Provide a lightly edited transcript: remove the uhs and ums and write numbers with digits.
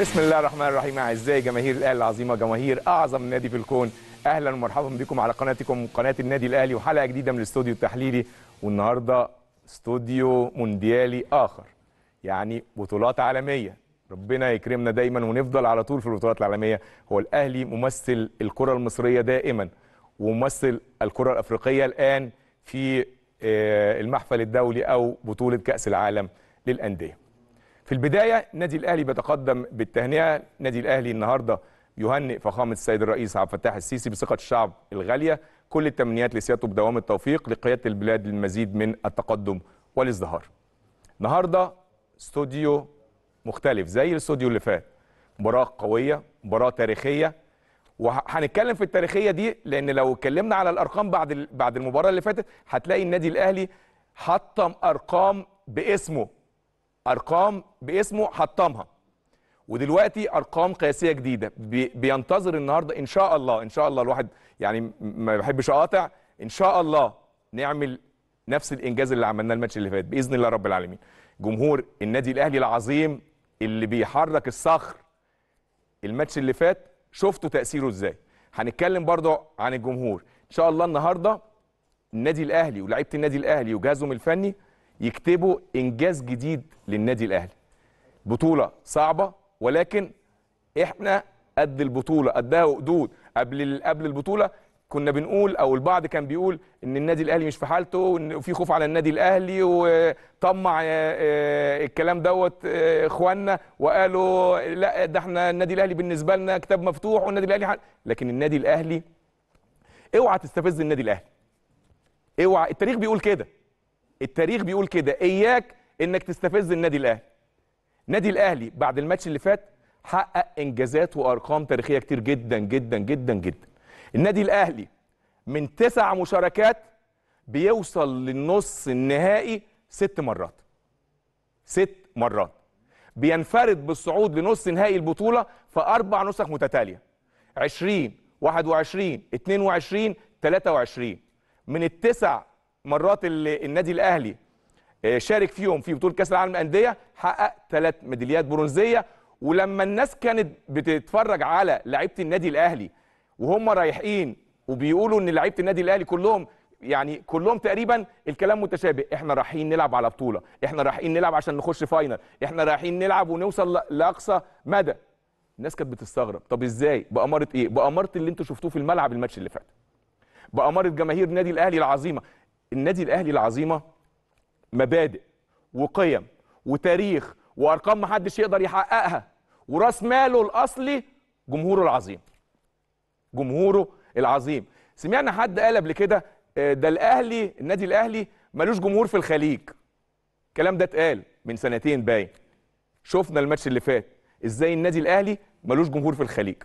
بسم الله الرحمن الرحيم. اعزائي جماهير الاهلي العظيمه، جماهير اعظم نادي في الكون، اهلا ومرحبا بكم على قناتكم قناه النادي الاهلي وحلقه جديده من الاستوديو التحليلي. والنهارده استوديو مونديالي اخر، يعني بطولات عالميه، ربنا يكرمنا دايما ونفضل على طول في البطولات العالميه. هو الاهلي ممثل الكره المصريه دائما وممثل الكره الافريقيه الان في المحفل الدولي او بطوله كاس العالم للانديه. في البداية نادي الأهلي بيتقدم بالتهنئة. نادي الأهلي النهاردة يهنئ فخامة السيد الرئيس عبد الفتاح السيسي بثقة الشعب الغالية، كل التمنيات لسيادته بدوام التوفيق لقيادة البلاد للمزيد من التقدم والازدهار. النهاردة استوديو مختلف زي الاستوديو اللي فات، مباراة قوية، مباراة تاريخية، وهنتكلم في التاريخية دي لأن لو اتكلمنا على الأرقام بعد المباراة اللي فاتت هتلاقي النادي الأهلي حطم أرقام باسمه، أرقام باسمه حطمها، ودلوقتي أرقام قياسية جديدة بينتظر النهاردة. إن شاء الله إن شاء الله، الواحد يعني ما بحبش أقاطع، إن شاء الله نعمل نفس الإنجاز اللي عملناه الماتش اللي فات بإذن الله رب العالمين. جمهور النادي الأهلي العظيم اللي بيحرك الصخر، الماتش اللي فات شفتوا تأثيره إزاي، هنتكلم برضه عن الجمهور. إن شاء الله النهاردة النادي الأهلي ولاعيبة النادي الأهلي وجهازهم الفني يكتبوا إنجاز جديد للنادي الأهلي. بطولة صعبة، ولكن إحنا قد البطولة، قدها وقدود. قبل البطولة كنا بنقول، أو البعض كان بيقول إن النادي الأهلي مش في حالته وفي خوف على النادي الأهلي، وطمع الكلام دوت إخواننا وقالوا لا ده إحنا النادي الأهلي بالنسبة لنا كتاب مفتوح والنادي الأهلي لكن النادي الأهلي أوعى تستفز النادي الأهلي، أوعى. التاريخ بيقول كده، التاريخ بيقول كده، اياك انك تستفز النادي الاهلي. النادي الاهلي بعد الماتش اللي فات حقق انجازات وارقام تاريخيه كتير جدا جدا جدا جدا. النادي الاهلي من 9 مشاركات بيوصل للنص النهائي 6 مرات. 6 مرات. بينفرد بالصعود لنص نهائي البطوله في 4 نسخ متتاليه. 20 21 22 23 من ال9 مرات اللي النادي الاهلي شارك فيهم في بطوله كاس العالم للانديه حقق 3 ميداليات برونزيه. ولما الناس كانت بتتفرج على لعيبه النادي الاهلي وهم رايحين وبيقولوا ان لعيبه النادي الاهلي كلهم تقريبا الكلام متشابه، احنا رايحين نلعب على بطوله، احنا رايحين نلعب عشان نخش فاينل، احنا رايحين نلعب ونوصل لاقصى مدى. الناس كانت بتستغرب، طب ازاي؟ بأمارة ايه؟ بأمارة اللي انتوا شفتوه في الملعب الماتش اللي فات، بأمارة جماهير النادي الاهلي العظيمه. النادي الأهلي العظيمة مبادئ وقيم وتاريخ وأرقام محدش يقدر يحققها، وراس ماله الأصلي جمهوره العظيم. جمهوره العظيم. سمعنا حد قال قبل كده ده الأهلي، النادي الأهلي ملوش جمهور في الخليج. الكلام ده اتقال من 2 سنين باين. شفنا الماتش اللي فات إزاي النادي الأهلي ملوش جمهور في الخليج.